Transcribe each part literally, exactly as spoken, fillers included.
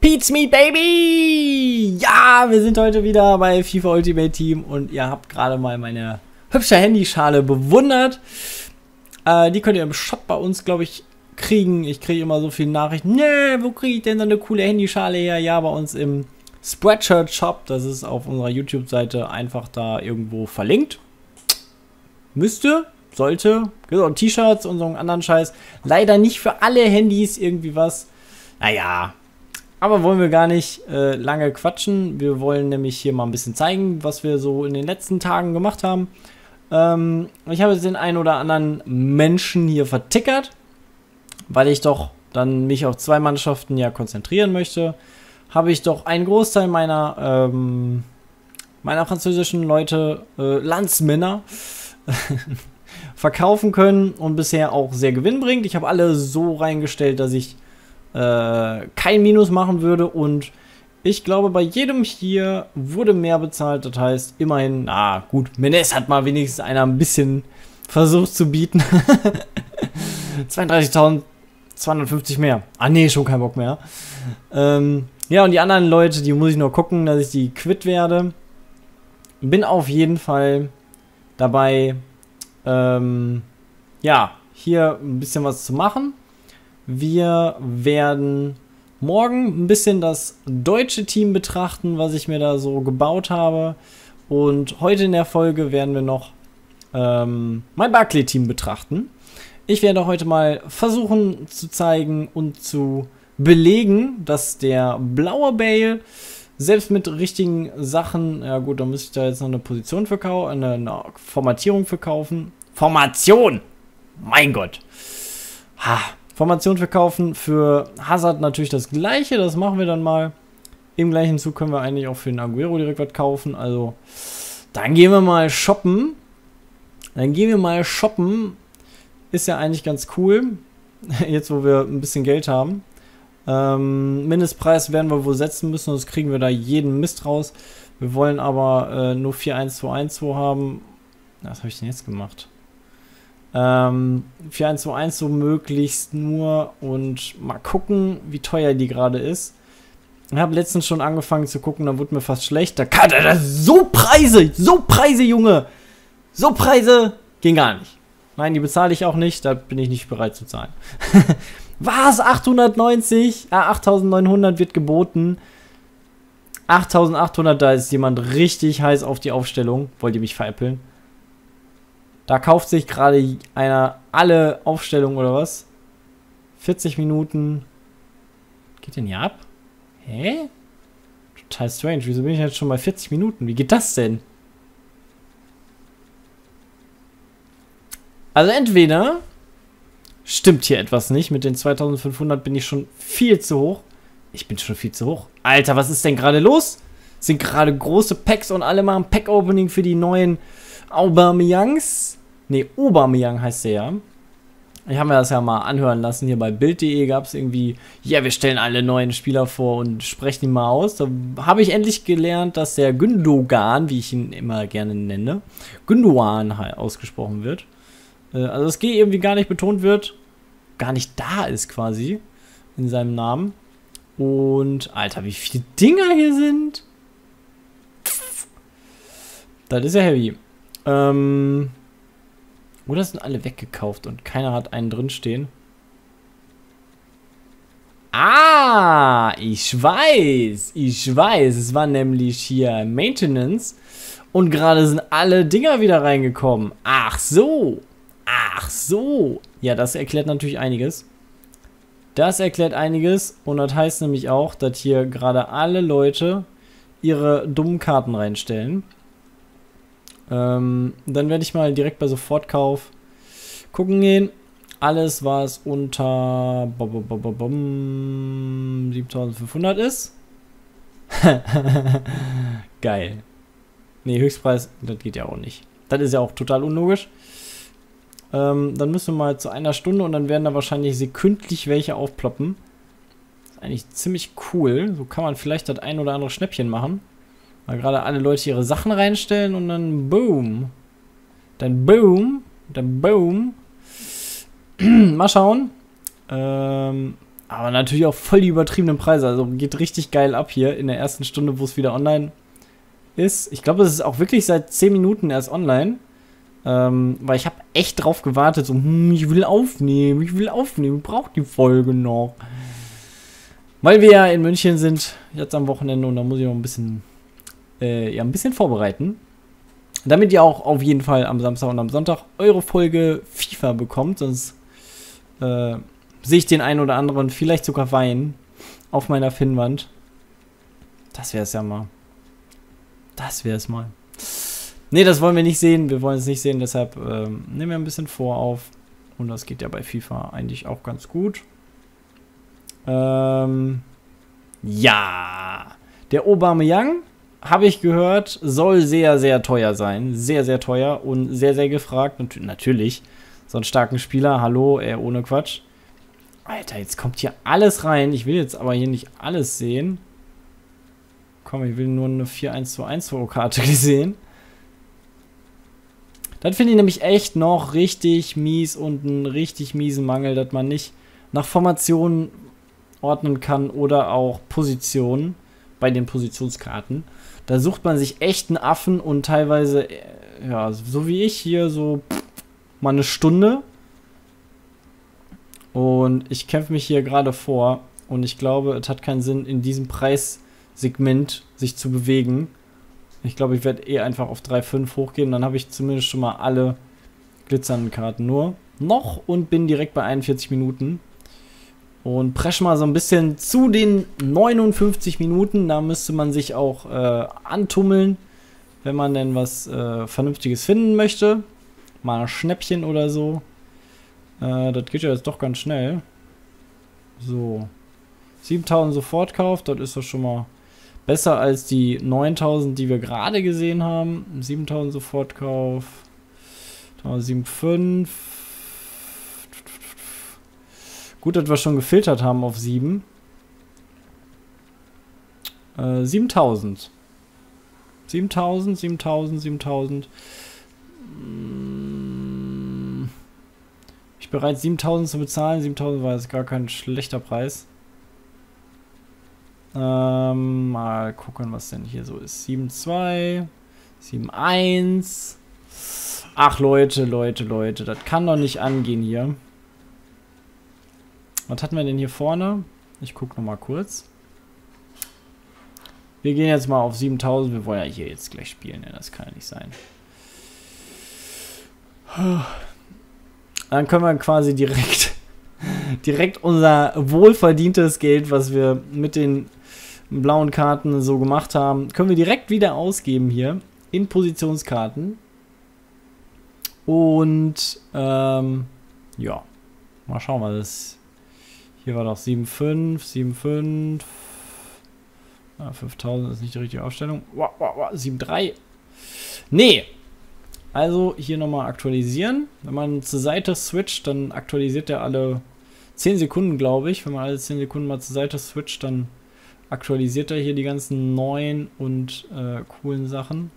Pete's Meat Baby! Ja, wir sind heute wieder bei FIFA Ultimate Team und ihr habt gerade mal meine hübsche Handyschale bewundert. Äh, die könnt ihr im Shop bei uns, glaube ich, kriegen. Ich kriege immer so viele Nachrichten. Nee, wo kriege ich denn so eine coole Handyschale her? Ja, bei uns im Spreadshirt Shop. Das ist auf unserer YouTube-Seite einfach da irgendwo verlinkt. Müsste, sollte. Genau, und T-Shirts und so einen anderen Scheiß. Leider nicht für alle Handys irgendwie was. Naja. Aber wollen wir gar nicht äh, lange quatschen. Wir wollen nämlich hier mal ein bisschen zeigen, was wir so in den letzten Tagen gemacht haben. Ähm, ich habe jetzt den einen oder anderen Menschen hier vertickert, weil ich doch dann mich auf zwei Mannschaften ja konzentrieren möchte. Habe ich doch einen Großteil meiner, ähm, meiner französischen Leute, äh, Landsmänner, verkaufen können und bisher auch sehr gewinnbringend. Ich habe alle so reingestellt, dass ich kein Minus machen würde und ich glaube, bei jedem hier wurde mehr bezahlt, das heißt immerhin, na gut, Menes hat mal wenigstens einer ein bisschen versucht zu bieten. zweiunddreißigtausendzweihundertfünfzig mehr. Ah ne, schon kein Bock mehr. Ähm, ja, und die anderen Leute, die muss ich nur gucken, dass ich die quitt werde. Bin auf jeden Fall dabei, ähm, ja, hier ein bisschen was zu machen. Wir werden morgen ein bisschen das deutsche Team betrachten, was ich mir da so gebaut habe. Und heute in der Folge werden wir noch ähm, mein Barclay-Team betrachten. Ich werde heute mal versuchen zu zeigen und zu belegen, dass der blaue Bale selbst mit richtigen Sachen, ja gut, dann müsste ich da jetzt noch eine Position für kaufen, eine, eine Formatierung für kaufen. Formation! Mein Gott! Ha! Formation verkaufen, für Hazard natürlich das gleiche, das machen wir dann mal. Im gleichen Zug können wir eigentlich auch für den Agüero direkt was kaufen, also dann gehen wir mal shoppen. Dann gehen wir mal shoppen, ist ja eigentlich ganz cool, jetzt wo wir ein bisschen Geld haben. Ähm, Mindestpreis werden wir wohl setzen müssen, sonst kriegen wir da jeden Mist raus. Wir wollen aber äh, nur vier eins zwei eins zwei haben. Was habe ich denn jetzt gemacht? Ähm, vier eins zwei eins so möglichst nur und mal gucken, wie teuer die gerade ist. Ich habe letztens schon angefangen zu gucken, da wurde mir fast schlecht. Da kann er so Preise, so Preise, Junge! So Preise gehen gar nicht. Nein, die bezahle ich auch nicht, da bin ich nicht bereit zu zahlen. Was? achthundertneunzig? Ah, achttausendneunhundert wird geboten. achttausendachthundert, da ist jemand richtig heiß auf die Aufstellung. Wollt ihr mich veräppeln? Da kauft sich gerade einer alle Aufstellungen oder was? vierzig Minuten. Geht denn hier ab? Hä? Total strange. Wieso bin ich jetzt schon bei vierzig Minuten? Wie geht das denn? Also entweder stimmt hier etwas nicht. Mit den zweitausendfünfhundert bin ich schon viel zu hoch. Ich bin schon viel zu hoch. Alter, was ist denn gerade los? Sind gerade große Packs und alle machen Pack-Opening für die neuen Aubameyangs. Ne, Aubameyang heißt der ja. Ich habe mir das ja mal anhören lassen. Hier bei Bild.de gab es irgendwie, ja, wir stellen alle neuen Spieler vor und sprechen ihn mal aus. Da habe ich endlich gelernt, dass der Gündogan, wie ich ihn immer gerne nenne, Gündogan ausgesprochen wird. Also das G irgendwie gar nicht betont wird, gar nicht da ist quasi in seinem Namen. Und, Alter, wie viele Dinger hier sind. Das ist ja heavy. Ähm. Oder sind alle weggekauft und keiner hat einen drinstehen? Ah, ich weiß. Ich weiß. Es war nämlich hier Maintenance. Und gerade sind alle Dinger wieder reingekommen. Ach so. Ach so. Ja, das erklärt natürlich einiges. Das erklärt einiges. Und das heißt nämlich auch, dass hier gerade alle Leute ihre dummen Karten reinstellen. Ähm, dann werde ich mal direkt bei Sofortkauf gucken gehen. Alles, was unter siebentausendfünfhundert ist. Geil. Ne, Höchstpreis, das geht ja auch nicht. Das ist ja auch total unlogisch. Ähm, dann müssen wir mal zu einer Stunde und dann werden da wahrscheinlich sekündlich welche aufploppen. Das ist eigentlich ziemlich cool. So kann man vielleicht das ein oder andere Schnäppchen machen. Weil gerade alle Leute ihre Sachen reinstellen und dann boom. Dann boom. Dann boom. Mal schauen. Ähm, Aber natürlich auch voll die übertriebenen Preise. Also geht richtig geil ab hier in der ersten Stunde, wo es wieder online ist. Ich glaube, es ist auch wirklich seit zehn Minuten erst online. Ähm, weil ich habe echt drauf gewartet. So, hm, ich will aufnehmen, ich will aufnehmen. Ich brauche die Folge noch. Weil wir ja in München sind, jetzt am Wochenende. Und da muss ich noch ein bisschen, äh, ja, ein bisschen vorbereiten. Damit ihr auch auf jeden Fall am Samstag und am Sonntag eure Folge FIFA bekommt. Sonst äh, sehe ich den einen oder anderen vielleicht sogar weinen auf meiner Finnwand. Das wäre es ja mal. Das wäre es mal. Ne, das wollen wir nicht sehen. Wir wollen es nicht sehen, deshalb ähm, nehmen wir ein bisschen vor auf. Und das geht ja bei FIFA eigentlich auch ganz gut. Ähm, ja. Der Aubameyang, habe ich gehört, soll sehr, sehr teuer sein. Sehr, sehr teuer und sehr, sehr gefragt. Nat- natürlich. So einen starken Spieler. Hallo, ey, ohne Quatsch. Alter, jetzt kommt hier alles rein. Ich will jetzt aber hier nicht alles sehen. Komm, ich will nur eine vier eins zwei eins zwei Karte gesehen. Das finde ich nämlich echt noch richtig mies und einen richtig miesen Mangel, dass man nicht nach Formationen ordnen kann oder auch Positionen bei den Positionskarten. Da sucht man sich echt einen Affen und teilweise, ja, so wie ich hier, so pff, mal eine Stunde. Und ich kämpfe mich hier gerade vor und ich glaube, es hat keinen Sinn, in diesem Preissegment sich zu bewegen. Ich glaube, ich werde eh einfach auf drei Komma fünf hochgehen, dann habe ich zumindest schon mal alle glitzernden Karten nur noch und bin direkt bei einundvierzig Minuten. Und presch mal so ein bisschen zu den neunundfünfzig Minuten, da müsste man sich auch äh, antummeln, wenn man denn was äh, Vernünftiges finden möchte. Mal ein Schnäppchen oder so. Äh, das geht ja jetzt doch ganz schnell. So. siebentausend Sofortkauf, das ist doch schon mal besser als die neuntausend, die wir gerade gesehen haben. siebentausend Sofortkauf. sieben Komma fünf. Gut, dass wir schon gefiltert haben auf sieben. Äh, siebentausend. siebentausend, siebentausend, siebentausend. Ich bereit, siebentausend zu bezahlen. siebentausend war jetzt gar kein schlechter Preis. Ähm, mal gucken, was denn hier so ist. sieben Komma zwei, sieben Komma eins. Ach, Leute, Leute, Leute. Das kann doch nicht angehen hier. Was hatten wir denn hier vorne? Ich gucke nochmal kurz. Wir gehen jetzt mal auf siebentausend. Wir wollen ja hier jetzt gleich spielen. Ja, das kann ja nicht sein. Dann können wir quasi direkt, direkt unser wohlverdientes Geld, was wir mit den blauen Karten so gemacht haben, können wir direkt wieder ausgeben hier in Positionskarten. Und ähm, ja, mal schauen, was das. Hier war doch sieben Komma fünf, sieben Komma fünf. Ah, fünftausend ist nicht die richtige Aufstellung. Wow, wow, wow, sieben Komma drei. Nee! Also hier nochmal aktualisieren. Wenn man zur Seite switcht, dann aktualisiert er alle zehn Sekunden, glaube ich. Wenn man alle zehn Sekunden mal zur Seite switcht, dann aktualisiert er hier die ganzen neuen und äh, coolen Sachen.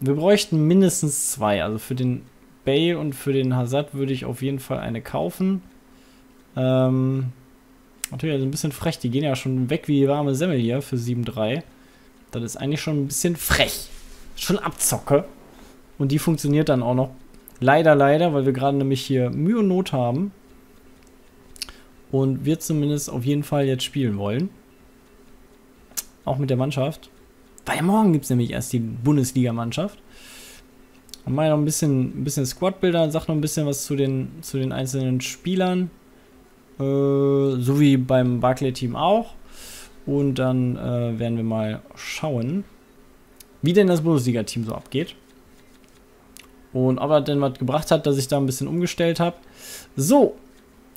Wir bräuchten mindestens zwei. Also für den Bale und für den Hazard würde ich auf jeden Fall eine kaufen. Ähm, natürlich also ein bisschen frech. Die gehen ja schon weg wie die warme Semmel hier für sieben Komma drei. Das ist eigentlich schon ein bisschen frech. Schon Abzocke. Und die funktioniert dann auch noch. Leider, leider, weil wir gerade nämlich hier Mühe und Not haben. Und wir zumindest auf jeden Fall jetzt spielen wollen. Auch mit der Mannschaft. Weil morgen gibt es nämlich erst die Bundesliga-Mannschaft. Und mal noch ein bisschen, ein bisschen Squad-Bilder. Sag noch ein bisschen was zu den, zu den einzelnen Spielern. Äh, so wie beim Barclay-Team auch. Und dann äh, werden wir mal schauen, wie denn das Bundesliga-Team so abgeht. Und ob er denn was gebracht hat, dass ich da ein bisschen umgestellt habe. So,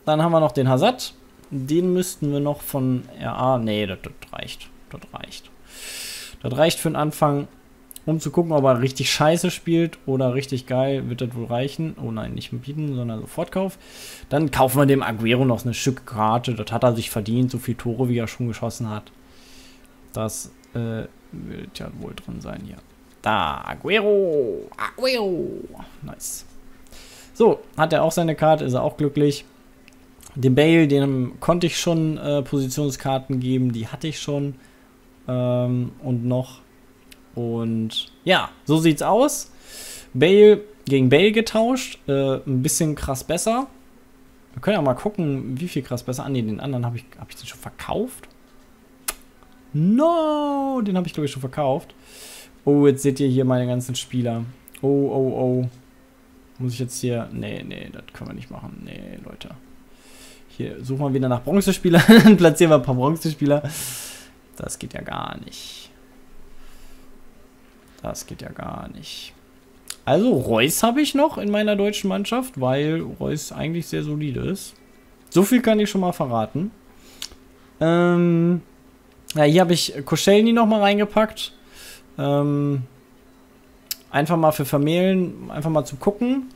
dann haben wir noch den Hazard. Den müssten wir noch von R A... Nee, das, das reicht. Das reicht. Das reicht für den Anfang, um zu gucken, ob er richtig scheiße spielt oder richtig geil. Wird das wohl reichen? Oh nein, nicht mit Bieten, sondern Sofortkauf. Dann kaufen wir dem Agüero noch eine schicke Karte. Das hat er sich verdient. So viele Tore, wie er schon geschossen hat. Das äh, wird ja wohl drin sein hier. Da, Agüero, Agüero, nice. So, hat er auch seine Karte, ist er auch glücklich. Den Bale, den konnte ich schon äh, Positionskarten geben, die hatte ich schon ähm, und noch. Und ja, so sieht's aus. Bale gegen Bale getauscht, äh, ein bisschen krass besser. Wir können ja mal gucken, wie viel krass besser. Ah ne, den anderen habe ich, hab ich den schon verkauft? No, den habe ich glaube ich schon verkauft. Oh, jetzt seht ihr hier meine ganzen Spieler. Oh, oh, oh. Muss ich jetzt hier... Nee, nee, das können wir nicht machen. Nee, Leute. Hier suchen wir wieder nach Bronzespieler. Platzieren wir ein paar Bronzespieler. Das geht ja gar nicht. Das geht ja gar nicht. Also Reus habe ich noch in meiner deutschen Mannschaft, weil Reus eigentlich sehr solide ist. So viel kann ich schon mal verraten. Ähm, ja, hier habe ich Koscielny nochmal reingepackt. Ähm, einfach mal für Vermählen, einfach mal zu gucken,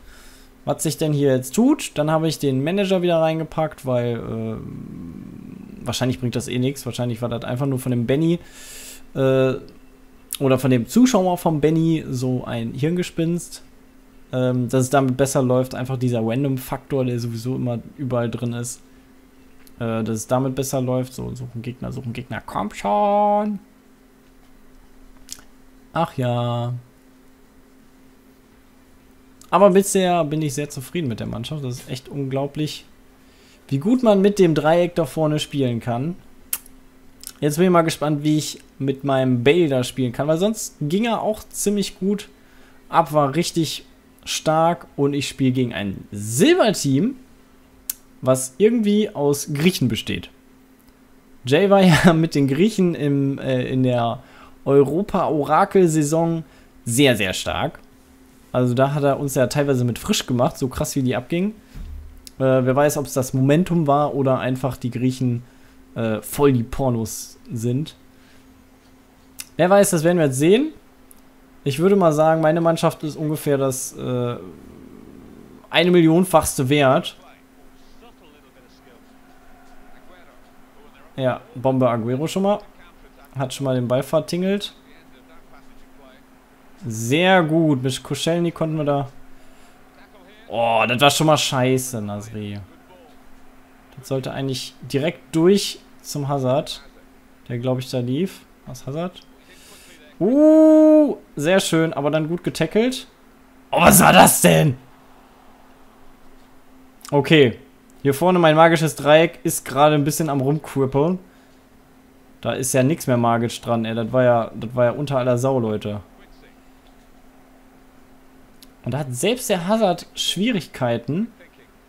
was sich denn hier jetzt tut. Dann habe ich den Manager wieder reingepackt, weil äh, wahrscheinlich bringt das eh nichts. Wahrscheinlich war das einfach nur von dem Benny äh, oder von dem Zuschauer von Benny so ein Hirngespinst. Ähm, dass es damit besser läuft, einfach dieser Random-Faktor, der sowieso immer überall drin ist. Äh, dass es damit besser läuft. So, suchen Gegner, suchen Gegner. Komm schon! Ach ja. Aber bisher bin ich sehr zufrieden mit der Mannschaft. Das ist echt unglaublich, wie gut man mit dem Dreieck da vorne spielen kann. Jetzt bin ich mal gespannt, wie ich mit meinem Bale da spielen kann, weil sonst ging er auch ziemlich gut ab, war richtig stark und ich spiele gegen ein Silberteam, was irgendwie aus Griechen besteht. Jay war ja mit den Griechen im, äh, in der Europa-Orakel-Saison sehr, sehr stark. Also da hat er uns ja teilweise mit frisch gemacht, so krass wie die abging. Äh, wer weiß, ob es das Momentum war oder einfach die Griechen äh, voll die Pornos sind. Wer weiß, das werden wir jetzt sehen. Ich würde mal sagen, meine Mannschaft ist ungefähr das äh, eine Millionfachste wert. Ja, Bombe Agüero schon mal. Hat schon mal den Ball vertingelt. Sehr gut. Mit Koscielny konnten wir da... Oh, das war schon mal scheiße, Nasri. Das sollte eigentlich direkt durch zum Hazard. Der, glaube ich, da lief. Was, Hazard? Uh, sehr schön, aber dann gut getackelt. Oh, was war das denn? Okay. Hier vorne mein magisches Dreieck ist gerade ein bisschen am rumkrippeln. Da ist ja nichts mehr magisch dran, ey. Das war ja, das war ja unter aller Sau, Leute. Und da hat selbst der Hazard Schwierigkeiten,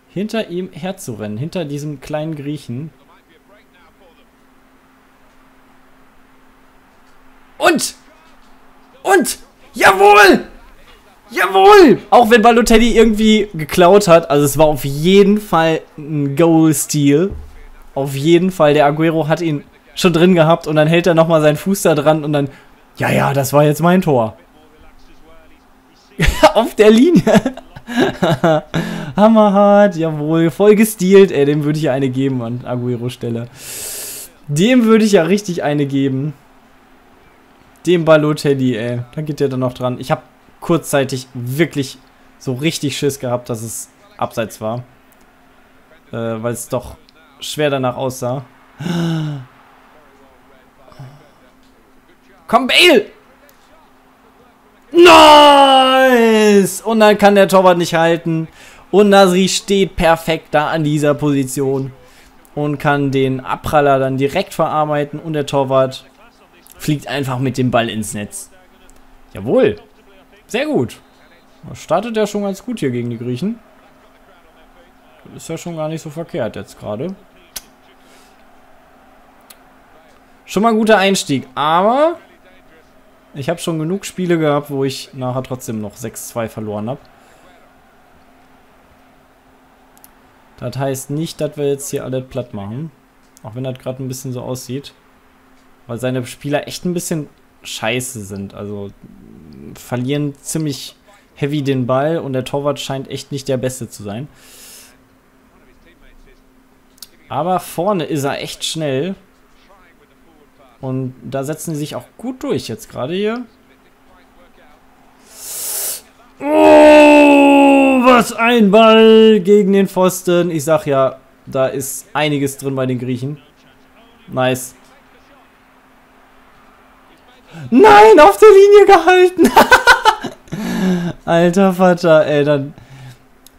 hinter ihm herzurennen, hinter diesem kleinen Griechen. Und! Und! Jawohl! Jawohl! Auch wenn Balotelli irgendwie geklaut hat, also es war auf jeden Fall ein Goal-Steal. Auf jeden Fall, der Agüero hat ihn schon drin gehabt und dann hält er nochmal seinen Fuß da dran und dann, ja, ja, das war jetzt mein Tor. Auf der Linie. Hammerhart, jawohl. Voll gestealt, ey. Dem würde ich ja eine geben an Agüero Stelle. Dem würde ich ja richtig eine geben. Dem Balotelli, ey. Da geht der dann noch dran. Ich habe kurzzeitig wirklich so richtig Schiss gehabt, dass es abseits war. Äh, weil es doch schwer danach aussah. Komm, Bale! Nice! Und dann kann der Torwart nicht halten. Und Nasri steht perfekt da an dieser Position. Und kann den Abpraller dann direkt verarbeiten. Und der Torwart fliegt einfach mit dem Ball ins Netz. Jawohl. Sehr gut. Das startet ja schon ganz gut hier gegen die Griechen. Das ist ja schon gar nicht so verkehrt jetzt gerade. Schon mal ein guter Einstieg. Aber... ich habe schon genug Spiele gehabt, wo ich nachher trotzdem noch sechs zu zwei verloren habe. Das heißt nicht, dass wir jetzt hier alle platt machen. Auch wenn das gerade ein bisschen so aussieht. Weil seine Spieler echt ein bisschen scheiße sind. Also verlieren ziemlich heavy den Ball und der Torwart scheint echt nicht der Beste zu sein. Aber vorne ist er echt schnell. Und da setzen die sich auch gut durch jetzt gerade hier. Oh, was ein Ball gegen den Pfosten. Ich sag ja, Da ist einiges drin bei den Griechen. Nice. Nein, auf der Linie gehalten. Alter Vater, ey, dann...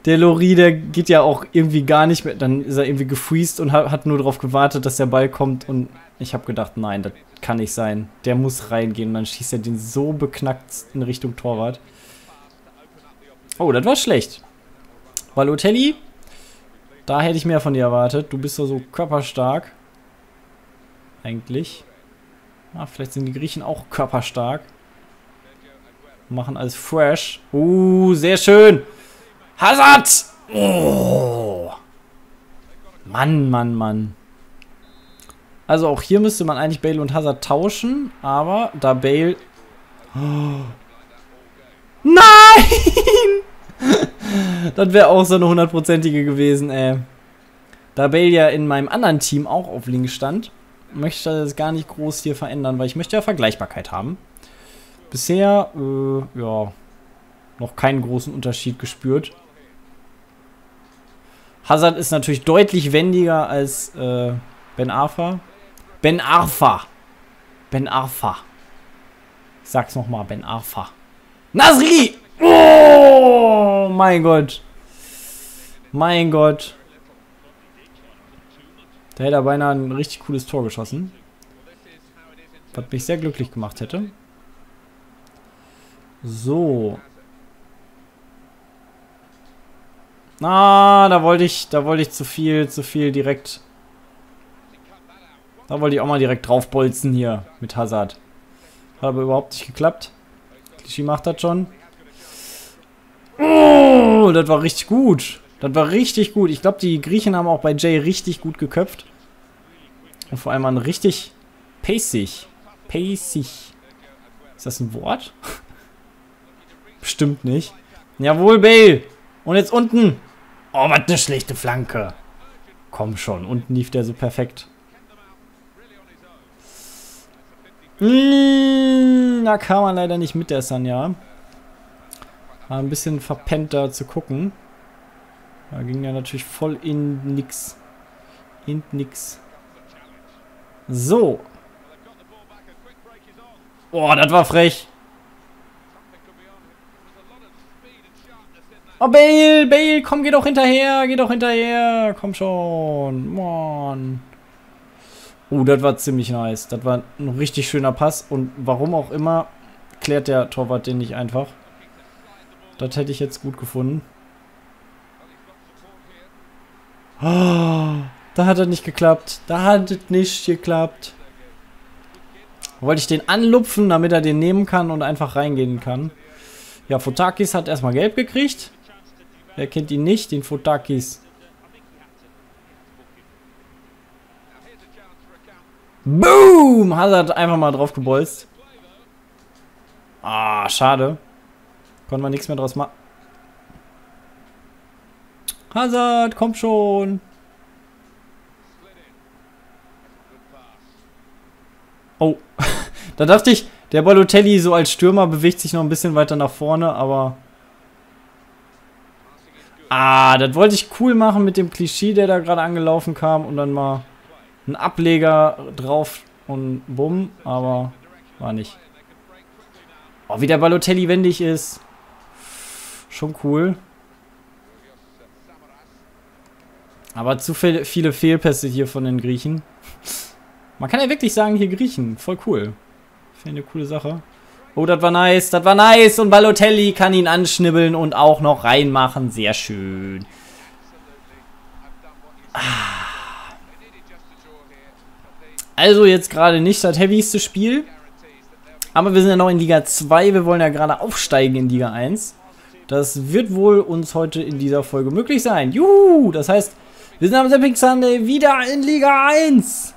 Der Lori, der geht ja auch irgendwie gar nicht mehr. Dann ist er irgendwie gefreezed und hat nur darauf gewartet, dass der Ball kommt. Und ich habe gedacht, nein, das kann nicht sein. Der muss reingehen. Und dann schießt er den so beknackt in Richtung Torwart. Oh, das war schlecht. Balotelli, da hätte ich mehr von dir erwartet. Du bist ja so körperstark. Eigentlich. Ah, vielleicht sind die Griechen auch körperstark. Machen alles fresh. Uh, sehr schön. Hazard! Oh. Mann, Mann, Mann. Also auch hier müsste man eigentlich Bale und Hazard tauschen, aber da Bale... Oh. Nein! Das wäre auch so eine hundertprozentige gewesen, ey. Da Bale ja in meinem anderen Team auch auf links stand, möchte ich das gar nicht groß hier verändern, weil ich möchte ja Vergleichbarkeit haben. Bisher, äh, ja, noch keinen großen Unterschied gespürt. Hazard ist natürlich deutlich wendiger als äh, Ben Arfa. Ben Arfa. Ben Arfa. Ich sag's nochmal, Ben Arfa. Nasri! Oh, mein Gott. Mein Gott. Da hätte er beinahe ein richtig cooles Tor geschossen. Was mich sehr glücklich gemacht hätte. So. Na, ah, da wollte ich, da wollte ich zu viel, zu viel direkt. Da wollte ich auch mal direkt draufbolzen hier mit Hazard. Hat aber überhaupt nicht geklappt. Clichy macht das schon. Oh, das war richtig gut. Das war richtig gut. Ich glaube, die Griechen haben auch bei Jay richtig gut geköpft. Und vor allem waren richtig pacig. Pacig. Ist das ein Wort? Bestimmt nicht. Jawohl, Bale. Und jetzt unten. Oh, was eine schlechte Flanke. Komm schon, unten lief der so perfekt. Mmh, da kam man leider nicht mit, der Sanya. War ein bisschen verpennt da zu gucken. Da ging ja natürlich voll in nix. In nix. So. Oh, das war frech. Oh, Bale, Bale, komm, geh doch hinterher, geh doch hinterher, komm schon, Mann. Oh, das war ziemlich nice, das war ein richtig schöner Pass und warum auch immer klärt der Torwart den nicht einfach. Das hätte ich jetzt gut gefunden. Oh, da hat das nicht geklappt, da hat das nicht geklappt. Wollte ich den anlupfen, damit er den nehmen kann und einfach reingehen kann. Ja, Fotakis hat erstmal gelb gekriegt. Wer kennt ihn nicht, den Fotakis? Boom! Hazard einfach mal drauf gebolzt. Ah, schade. Konnten wir nichts mehr draus machen. Hazard, komm schon! Oh, da dachte ich, der Balotelli so als Stürmer bewegt sich noch ein bisschen weiter nach vorne, aber... Ah, das wollte ich cool machen mit dem Clichy, der da gerade angelaufen kam und dann mal einen Ableger drauf und bumm, aber war nicht. Oh, wie der Balotelli wendig ist. Schon cool. Aber zu viel, viele Fehlpässe hier von den Griechen. Man kann ja wirklich sagen, hier Griechen, voll cool. Finde eine coole Sache. Oh, das war nice, das war nice und Balotelli kann ihn anschnibbeln und auch noch reinmachen, sehr schön. Ah. Also jetzt gerade nicht das heavyste Spiel, aber wir sind ja noch in Liga zwei, wir wollen ja gerade aufsteigen in Liga eins. Das wird wohl uns heute in dieser Folge möglich sein. Juhu, das heißt, wir sind am Zapping Sunday wieder in Liga eins.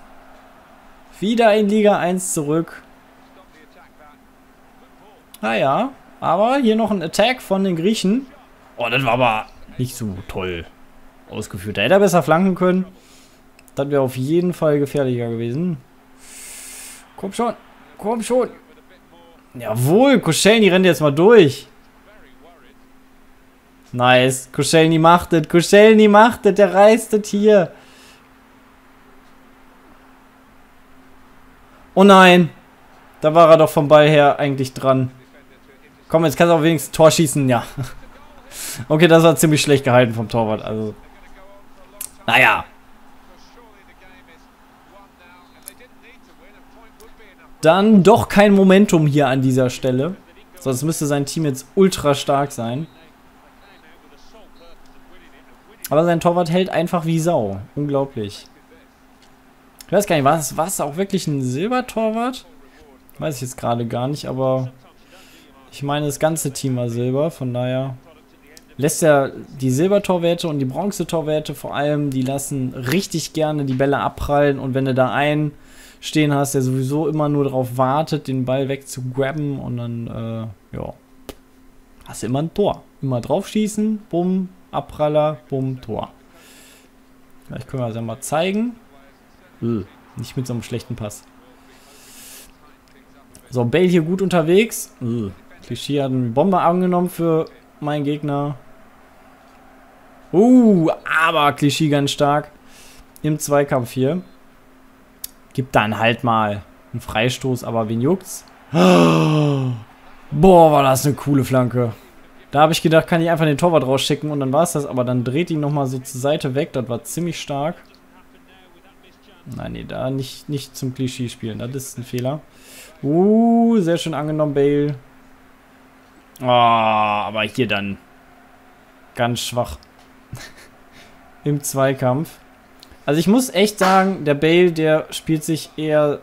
Wieder in Liga eins zurück. Naja, aber hier noch ein Attack von den Griechen. Oh, das war aber nicht so toll ausgeführt. Da hätte er besser flanken können. Das wäre auf jeden Fall gefährlicher gewesen. Komm schon, komm schon. Jawohl, Koscielny rennt jetzt mal durch. Nice, Koscielny macht das, Koscielny macht das, der reißt das hier. Oh nein. Da war er doch vom Ball her eigentlich dran. Komm, jetzt kannst du auch wenigstens Tor schießen. Ja. Okay, das war ziemlich schlecht gehalten vom Torwart. Also, naja. Dann doch kein Momentum hier an dieser Stelle. Sonst müsste sein Team jetzt ultra stark sein. Aber sein Torwart hält einfach wie Sau. Unglaublich. Ich weiß gar nicht, war es, war es auch wirklich ein Silbertorwart? Weiß ich jetzt gerade gar nicht, aber ich meine, das ganze Team war Silber. Von daher lässt er die Silbertorwerte und die Bronzetorwerte vor allem, die lassen richtig gerne die Bälle abprallen. Und wenn du da einen stehen hast, der sowieso immer nur darauf wartet, den Ball wegzugrabben, und dann, äh, ja, hast du immer ein Tor. Immer drauf schießen, bumm, Abpraller, bumm, Tor. Vielleicht können wir das ja mal zeigen. Ugh, nicht mit so einem schlechten Pass. So, Bale hier gut unterwegs. Ugh. Clichy hat eine Bombe angenommen für meinen Gegner. Uh, aber Clichy ganz stark im Zweikampf hier. Gib dann halt mal einen Freistoß, aber wen juckt's? Oh, boah, war das eine coole Flanke. Da habe ich gedacht, kann ich einfach den Torwart rausschicken und dann war es das. Aber dann dreht ihn nochmal so zur Seite weg. Das war ziemlich stark. Nein, nee, da nicht, nicht zum Klischee spielen. Das ist ein Fehler. Uh, sehr schön angenommen, Bale. Oh, aber hier dann ganz schwach im Zweikampf. Also ich muss echt sagen, der Bale, der spielt sich eher,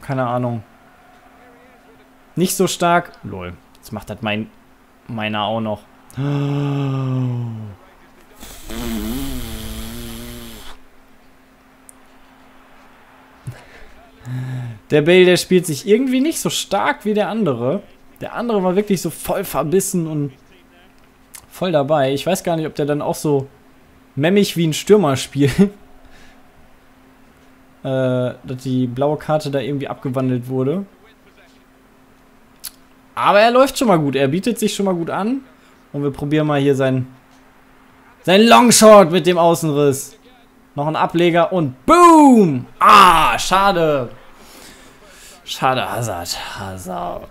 keine Ahnung, nicht so stark. Lol, jetzt macht das mein, meiner auch noch. Oh. Der Bale, der spielt sich irgendwie nicht so stark wie der andere. Der andere war wirklich so voll verbissen und voll dabei. Ich weiß gar nicht, ob der dann auch so memmig wie ein Stürmer spielt. Äh, dass die blaue Karte da irgendwie abgewandelt wurde. Aber er läuft schon mal gut. Er bietet sich schon mal gut an. Und wir probieren mal hier seinen, seinen Longshot mit dem Außenriss. Noch ein Ableger und boom! Ah, schade. Schade, Hazard. Hazard.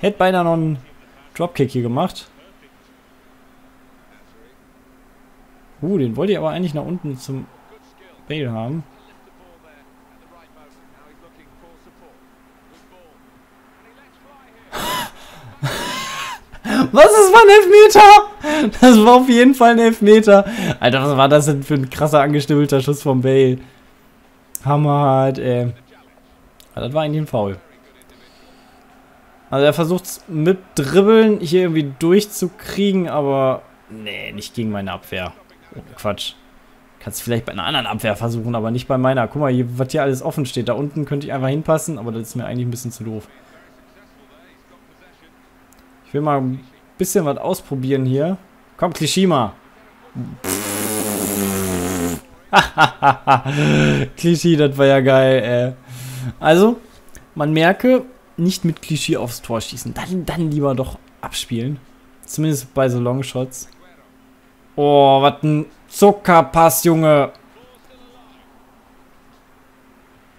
Hätte beinahe noch einen Dropkick hier gemacht. Uh, den wollte ich aber eigentlich nach unten zum Bale haben. Was, ist mein Elfmeter? Das war auf jeden Fall ein Elfmeter. Alter, was war das denn für ein krasser angestimmelter Schuss vom Bale? Hammerhart, ey. Aber das war eigentlich ein Foul. Also er versucht es mit Dribbeln hier irgendwie durchzukriegen, aber nee, nicht gegen meine Abwehr. Oh, Quatsch. Kannst du vielleicht bei einer anderen Abwehr versuchen, aber nicht bei meiner. Guck mal, hier, was hier alles offen steht. Da unten könnte ich einfach hinpassen, aber das ist mir eigentlich ein bisschen zu doof. Ich will mal ein bisschen was ausprobieren hier. Komm, Clichy mal. Clichy, das war ja geil, ey. Also, man merke, nicht mit Clichy aufs Tor schießen. Dann, dann lieber doch abspielen. Zumindest bei so Longshots. Oh, was ein Zuckerpass, Junge.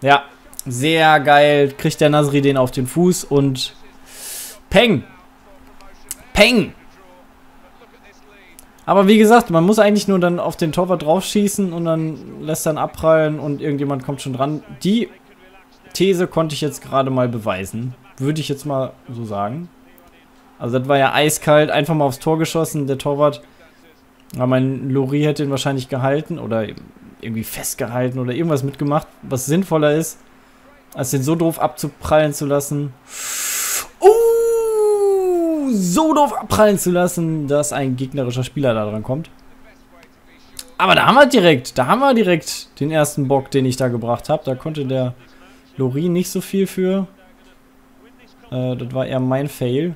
Ja, sehr geil. Kriegt der Nasri den auf den Fuß und peng. Peng! Aber wie gesagt, man muss eigentlich nur dann auf den Torwart draufschießen und dann lässt dann abprallen und irgendjemand kommt schon dran. Die These konnte ich jetzt gerade mal beweisen. Würde ich jetzt mal so sagen. Also das war ja eiskalt, einfach mal aufs Tor geschossen. Der Torwart, ja, mein Lori hätte ihn wahrscheinlich gehalten oder irgendwie festgehalten oder irgendwas mitgemacht, was sinnvoller ist, als den so doof abzuprallen zu lassen. So doof abprallen zu lassen, dass ein gegnerischer Spieler da dran kommt. Aber da haben wir direkt, da haben wir direkt den ersten Bock, den ich da gebracht habe. Da konnte der Lori nicht so viel für. Äh, das war eher mein Fail.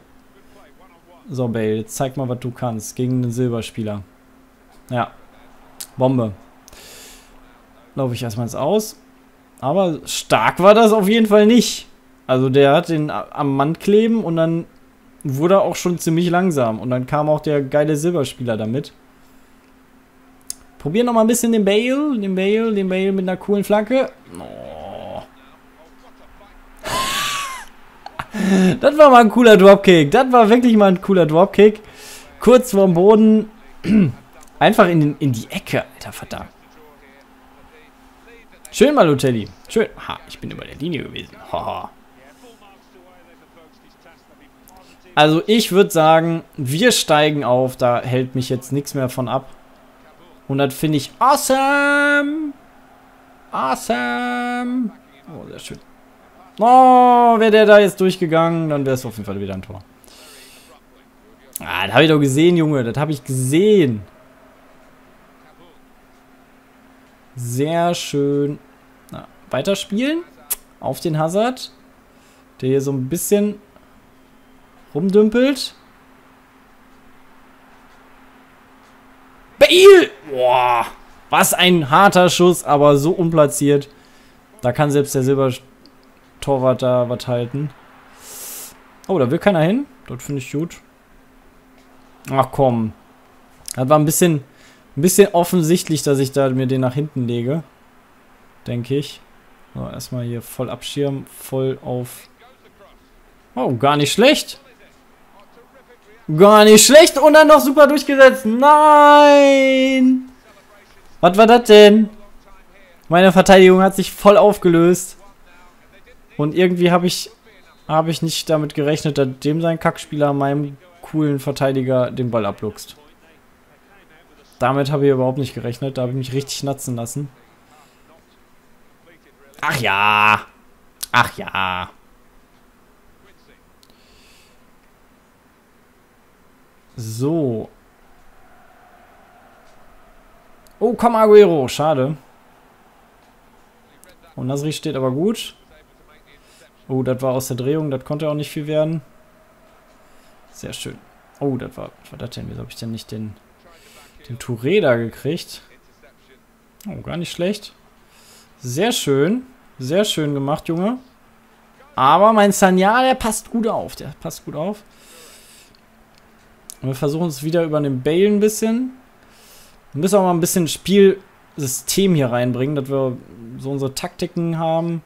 So, Bale, jetzt zeig mal, was du kannst gegen den Silberspieler. Ja, Bombe. Laufe ich erstmal ins Aus. Aber stark war das auf jeden Fall nicht. Also der hat den am Mann kleben und dann wurde auch schon ziemlich langsam. Und dann kam auch der geile Silberspieler damit. Probieren nochmal ein bisschen den Bale. Den Bale, den Bale mit einer coolen Flanke. Oh. Das war mal ein cooler Dropkick. Das war wirklich mal ein cooler Dropkick. Kurz vorm Boden. Einfach in, den, in die Ecke, alter Vater. Schön, Balotelli. Schön. Ha, ich bin über der Linie gewesen. Haha. Also ich würde sagen, wir steigen auf. Da hält mich jetzt nichts mehr von ab. Und das finde ich awesome. Awesome. Oh, sehr schön. Oh, wäre der da jetzt durchgegangen, dann wäre es auf jeden Fall wieder ein Tor. Ah, das habe ich doch gesehen, Junge. Das habe ich gesehen. Sehr schön. Na, weiterspielen. Auf den Hazard. Der hier so ein bisschen rumdümpelt. Bale! Boah, was ein harter Schuss, aber so unplatziert. Da kann selbst der Silbertorwart da was halten. Oh, da will keiner hin. Dort finde ich gut. Ach komm. Das war ein bisschen... Ein bisschen offensichtlich, dass ich da mir den nach hinten lege. Denke ich. So, erstmal hier voll abschirmen. Voll auf... Oh, gar nicht schlecht. Gar nicht schlecht. Und dann noch super durchgesetzt. Nein! Was war das denn? Meine Verteidigung hat sich voll aufgelöst. Und irgendwie habe ich... Habe ich nicht damit gerechnet, dass dem sein Kackspieler meinem coolen Verteidiger den Ball abluchst. Damit habe ich überhaupt nicht gerechnet. Da habe ich mich richtig schnatzen lassen. Ach ja. Ach ja. So. Oh, komm, Agüero. Schade. Und Nasri steht aber gut. Oh, das war aus der Drehung. Das konnte auch nicht viel werden. Sehr schön. Oh, das war... Was war das denn? Wieso habe ich denn nicht den... Den Touré da gekriegt. Oh, gar nicht schlecht. Sehr schön. Sehr schön gemacht, Junge. Aber mein Sanya, der passt gut auf. Der passt gut auf. Und wir versuchen es wieder über den Bale ein bisschen. Wir müssen auch mal ein bisschen Spielsystem hier reinbringen, dass wir so unsere Taktiken haben.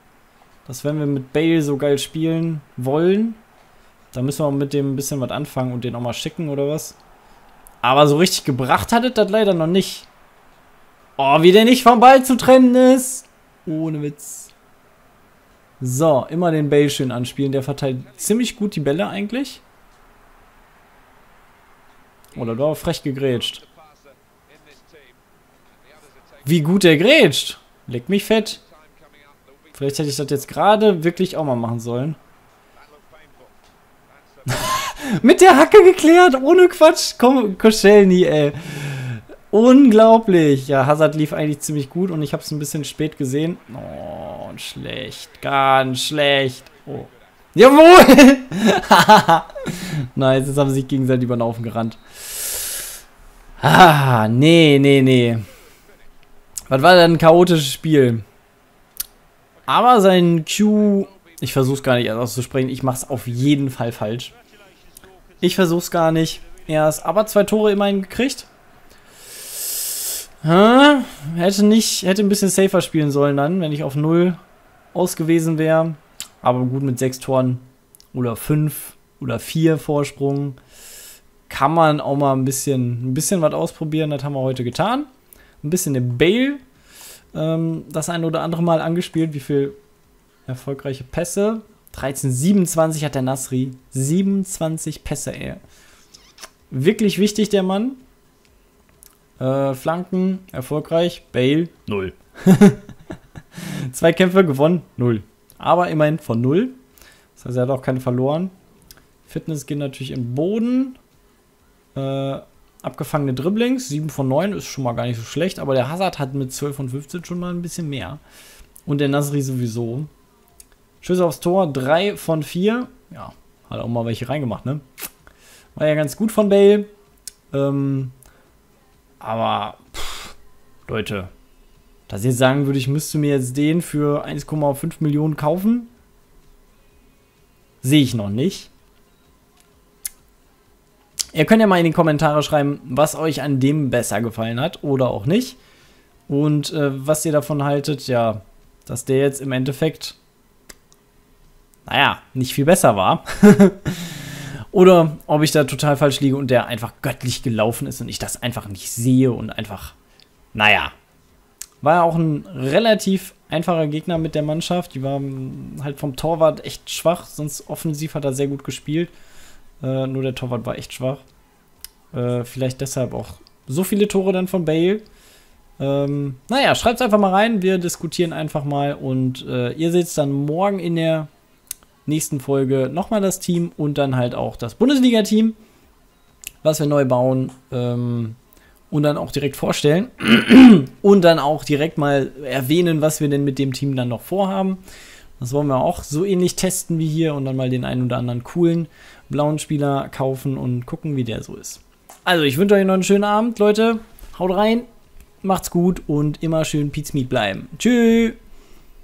Dass wenn wir mit Bale so geil spielen wollen, dann müssen wir auch mit dem ein bisschen was anfangen und den auch mal schicken oder was. Aber so richtig gebracht hat es das leider noch nicht. Oh, wie der nicht vom Ball zu trennen ist. Ohne Witz. So, immer den Ball schön anspielen. Der verteilt ziemlich gut die Bälle eigentlich. Oh, da war er frech gegrätscht. Wie gut der grätscht. Leck mich fett. Vielleicht hätte ich das jetzt gerade wirklich auch mal machen sollen. Mit der Hacke geklärt, ohne Quatsch. Komm, Koscielny, ey. Unglaublich. Ja, Hazard lief eigentlich ziemlich gut und ich habe es ein bisschen spät gesehen. Oh, schlecht. Ganz schlecht. Oh. Jawohl! Nice, jetzt haben sie sich gegenseitig über den Haufen gerannt. Ah, nee, nee, nee. Was war denn ein chaotisches Spiel? Aber sein Q... Ich versuch's gar nicht erst auszusprechen. Ich mach's auf jeden Fall falsch. Ich versuch's gar nicht erst. Aber zwei Tore immerhin gekriegt. Hm? Hätte nicht, hätte ein bisschen safer spielen sollen dann, wenn ich auf null ausgewesen wäre. Aber gut, mit sechs Toren oder fünf oder vier Vorsprung kann man auch mal ein bisschen, ein bisschen was ausprobieren. Das haben wir heute getan. Ein bisschen den Bale ähm, das ein oder andere Mal angespielt. Wie viel erfolgreiche Pässe? dreizehn, siebenundzwanzig hat der Nasri. siebenundzwanzig Pässe, ey. Wirklich wichtig, der Mann. Äh, Flanken, erfolgreich. Bale, null. Zwei Kämpfe gewonnen, null. Aber immerhin von null. Das heißt, er hat auch keinen verloren. Fitness geht natürlich im Boden. Äh, abgefangene Dribblings, sieben von neun ist schon mal gar nicht so schlecht. Aber der Hazard hat mit zwölf von fünfzehn schon mal ein bisschen mehr. Und der Nasri sowieso. Schüsse aufs Tor, drei von vier. Ja, hat auch mal welche reingemacht, ne? War ja ganz gut von Bale. Ähm, aber, pff, Leute, dass ich jetzt sagen würde, ich müsste mir jetzt den für eins Komma fünf Millionen kaufen, sehe ich noch nicht. Ihr könnt ja mal in die Kommentare schreiben, was euch an dem besser gefallen hat oder auch nicht. Und äh, was ihr davon haltet, ja, dass der jetzt im Endeffekt... naja, nicht viel besser war. Oder ob ich da total falsch liege und der einfach göttlich gelaufen ist und ich das einfach nicht sehe und einfach, naja. War ja auch ein relativ einfacher Gegner mit der Mannschaft. Die war halt vom Torwart echt schwach, sonst offensiv hat er sehr gut gespielt. Äh, nur der Torwart war echt schwach. Äh, vielleicht deshalb auch so viele Tore dann von Bale. Ähm, naja, schreibt's einfach mal rein. Wir diskutieren einfach mal und äh, ihr seht's dann morgen in der nächsten Folge nochmal das Team und dann halt auch das Bundesliga-Team, was wir neu bauen ähm, und dann auch direkt vorstellen und dann auch direkt mal erwähnen, was wir denn mit dem Team dann noch vorhaben. Das wollen wir auch so ähnlich testen wie hier und dann mal den einen oder anderen coolen blauen Spieler kaufen und gucken, wie der so ist. Also, ich wünsche euch noch einen schönen Abend, Leute. Haut rein, macht's gut und immer schön PietSmiet bleiben. Tschüss!